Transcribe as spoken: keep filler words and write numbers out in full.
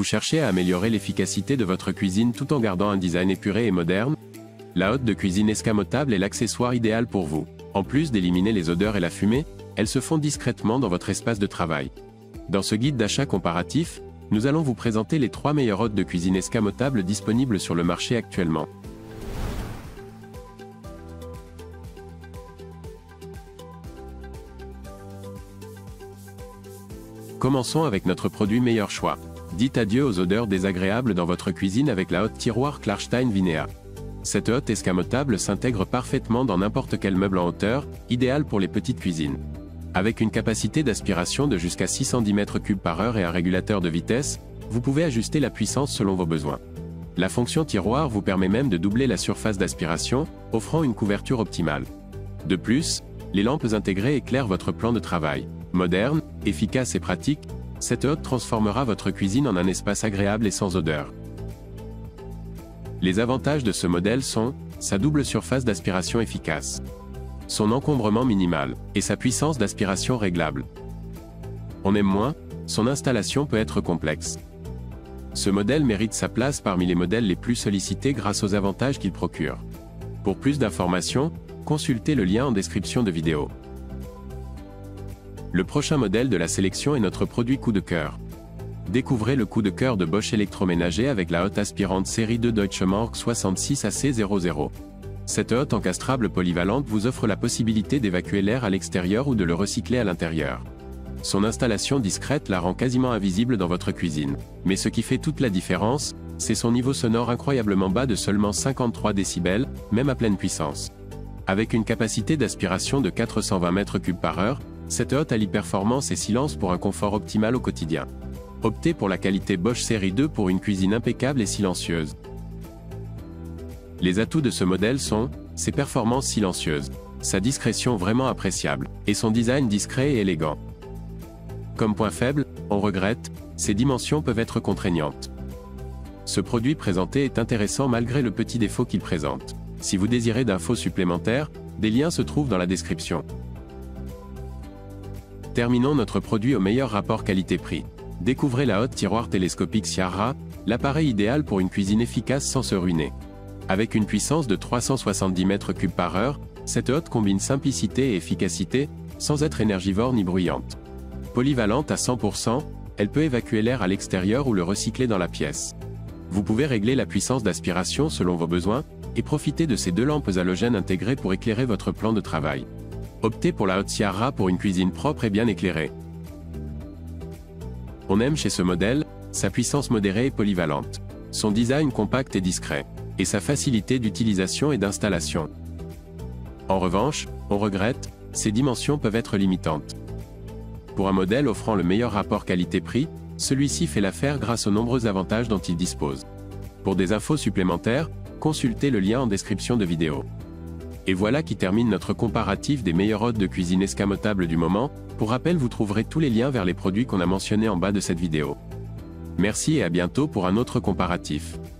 Vous cherchez à améliorer l'efficacité de votre cuisine tout en gardant un design épuré et moderne? La hotte de cuisine escamotable est l'accessoire idéal pour vous. En plus d'éliminer les odeurs et la fumée, elles se font discrètement dans votre espace de travail. Dans ce guide d'achat comparatif, nous allons vous présenter les trois meilleures hottes de cuisine escamotable disponibles sur le marché actuellement. Commençons avec notre produit meilleur choix. Dites adieu aux odeurs désagréables dans votre cuisine avec la hotte tiroir Klarstein Vinea. Cette hotte escamotable s'intègre parfaitement dans n'importe quel meuble en hauteur, idéal pour les petites cuisines. Avec une capacité d'aspiration de jusqu'à six cent dix mètres cubes par heure et un régulateur de vitesse, vous pouvez ajuster la puissance selon vos besoins. La fonction tiroir vous permet même de doubler la surface d'aspiration, offrant une couverture optimale. De plus, les lampes intégrées éclairent votre plan de travail. Moderne, efficace et pratique, cette hotte transformera votre cuisine en un espace agréable et sans odeur. Les avantages de ce modèle sont sa double surface d'aspiration efficace, son encombrement minimal, et sa puissance d'aspiration réglable. On aime moins, son installation peut être complexe. Ce modèle mérite sa place parmi les modèles les plus sollicités grâce aux avantages qu'il procure. Pour plus d'informations, consultez le lien en description de vidéo. Le prochain modèle de la sélection est notre produit coup de cœur. Découvrez le coup de cœur de Bosch électroménager avec la hotte aspirante série deux Deutsche Mark soixante-six A C zéro zéro. Cette hotte encastrable polyvalente vous offre la possibilité d'évacuer l'air à l'extérieur ou de le recycler à l'intérieur. Son installation discrète la rend quasiment invisible dans votre cuisine. Mais ce qui fait toute la différence, c'est son niveau sonore incroyablement bas de seulement cinquante-trois décibels, même à pleine puissance. Avec une capacité d'aspiration de quatre cent vingt mètres cubes par heure, cette hotte allie performance et silence pour un confort optimal au quotidien. Optez pour la qualité Bosch série deux pour une cuisine impeccable et silencieuse. Les atouts de ce modèle sont ses performances silencieuses, sa discrétion vraiment appréciable, et son design discret et élégant. Comme point faible, on regrette, ses dimensions peuvent être contraignantes. Ce produit présenté est intéressant malgré le petit défaut qu'il présente. Si vous désirez d'infos supplémentaires, des liens se trouvent dans la description. Terminons notre produit au meilleur rapport qualité-prix. Découvrez la hotte tiroir télescopique Ciarra, l'appareil idéal pour une cuisine efficace sans se ruiner. Avec une puissance de trois cent soixante-dix mètres cubes par heure, cette hotte combine simplicité et efficacité, sans être énergivore ni bruyante. Polyvalente à cent pour cent, elle peut évacuer l'air à l'extérieur ou le recycler dans la pièce. Vous pouvez régler la puissance d'aspiration selon vos besoins, et profiter de ces deux lampes halogènes intégrées pour éclairer votre plan de travail. Optez pour la hotte Ciarra pour une cuisine propre et bien éclairée. On aime chez ce modèle, sa puissance modérée et polyvalente, son design compact et discret, et sa facilité d'utilisation et d'installation. En revanche, on regrette, ses dimensions peuvent être limitantes. Pour un modèle offrant le meilleur rapport qualité-prix, celui-ci fait l'affaire grâce aux nombreux avantages dont il dispose. Pour des infos supplémentaires, consultez le lien en description de vidéo. Et voilà qui termine notre comparatif des meilleures hottes de cuisine escamotable du moment. Pour rappel, vous trouverez tous les liens vers les produits qu'on a mentionnés en bas de cette vidéo. Merci et à bientôt pour un autre comparatif.